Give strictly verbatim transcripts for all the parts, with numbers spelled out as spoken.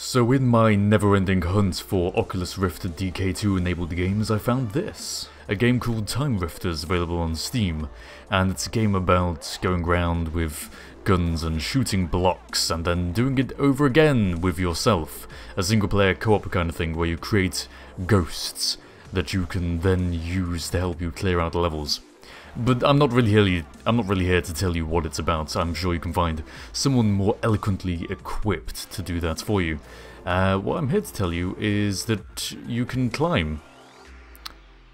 So in my never-ending hunt for Oculus Rift D K two enabled games, I found this. A game called Time Rifters, available on Steam, and it's a game about going around with guns and shooting blocks and then doing it over again with yourself. A single-player co-op kind of thing where you create ghosts that you can then use to help you clear out levels. But I'm not really here, I'm not really here to tell you what it's about. I'm sure you can find someone more eloquently equipped to do that for you. Uh, what I'm here to tell you is that you can climb.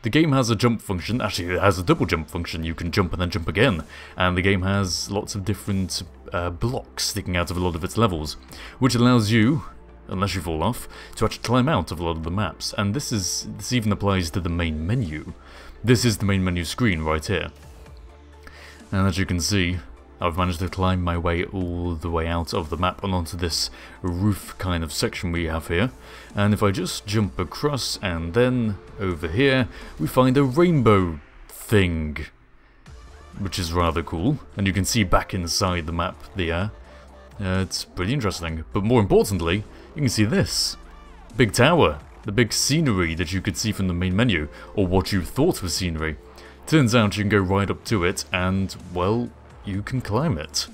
The game has a jump function, actually it has a double jump function, you can jump and then jump again. And the game has lots of different uh, blocks sticking out of a lot of its levels, which allows you, unless you fall off, to actually climb out of a lot of the maps. And this is this even applies to the main menu. This is the main menu screen right here. And as you can see, I've managed to climb my way all the way out of the map and onto this roof kind of section we have here. And if I just jump across and then over here, we find a rainbow thing, which is rather cool. And you can see back inside the map there. Uh, it's pretty interesting. But more importantly, you can see this big tower, the big scenery that you could see from the main menu, or what you thought was scenery. Turns out you can go right up to it and, well, you can climb it.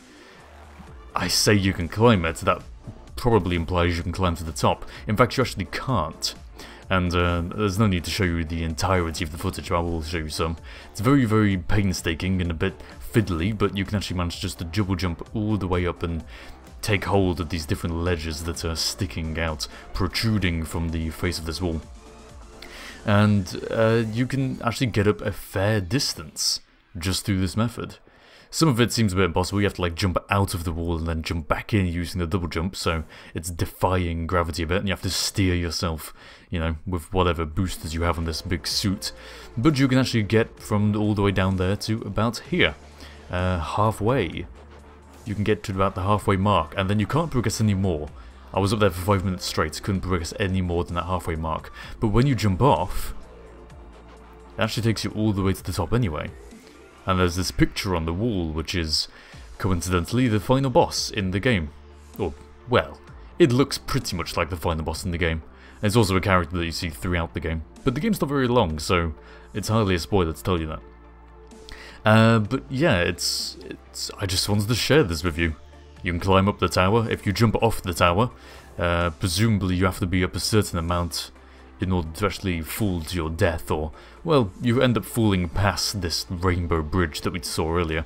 I say you can climb it, that probably implies you can climb to the top. In fact, you actually can't. And uh, there's no need to show you the entirety of the footage, but I will show you some. It's very, very painstaking and a bit fiddly, but you can actually manage just to double jump all the way up and take hold of these different ledges that are sticking out, protruding from the face of this wall. And uh, you can actually get up a fair distance just through this method. Some of it seems a bit impossible, you have to like jump out of the wall and then jump back in using the double jump, so it's defying gravity a bit and you have to steer yourself, you know, with whatever boosters you have on this big suit. But you can actually get from all the way down there to about here, uh, halfway. You can get to about the halfway mark and then you can't progress any more. I was up there for five minutes straight, couldn't progress any more than that halfway mark. But when you jump off, it actually takes you all the way to the top anyway. And there's this picture on the wall, which is, coincidentally, the final boss in the game. Or, well, it looks pretty much like the final boss in the game. And it's also a character that you see throughout the game. But the game's not very long, so it's hardly a spoiler to tell you that. Uh, but yeah, it's, it's... I just wanted to share this with you. You can climb up the tower. If you jump off the tower, uh, presumably you have to be up a certain amount in order to actually fall to your death, or, well, you end up falling past this rainbow bridge that we saw earlier.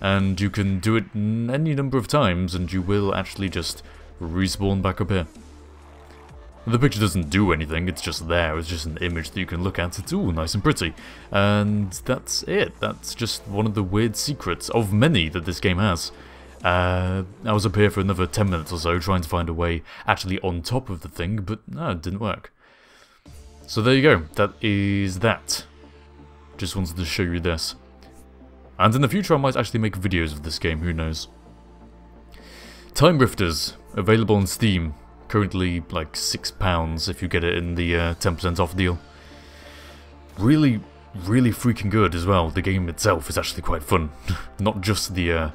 And you can do it any number of times, and you will actually just respawn back up here. The picture doesn't do anything, it's just there, it's just an image that you can look at, it's all nice and pretty. And that's it, that's just one of the weird secrets, of many, that this game has. Uh, I was up here for another ten minutes or so, trying to find a way actually on top of the thing, but no, it didn't work. So there you go, that is that. Just wanted to show you this. And in the future I might actually make videos of this game, who knows. Time Rifters, available on Steam. Currently like six pounds if you get it in the uh, ten percent off deal. Really, really freaking good as well. The game itself is actually quite fun. Not just the uh,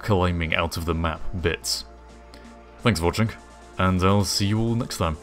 climbing out of the map bits. Thanks for watching, and I'll see you all next time.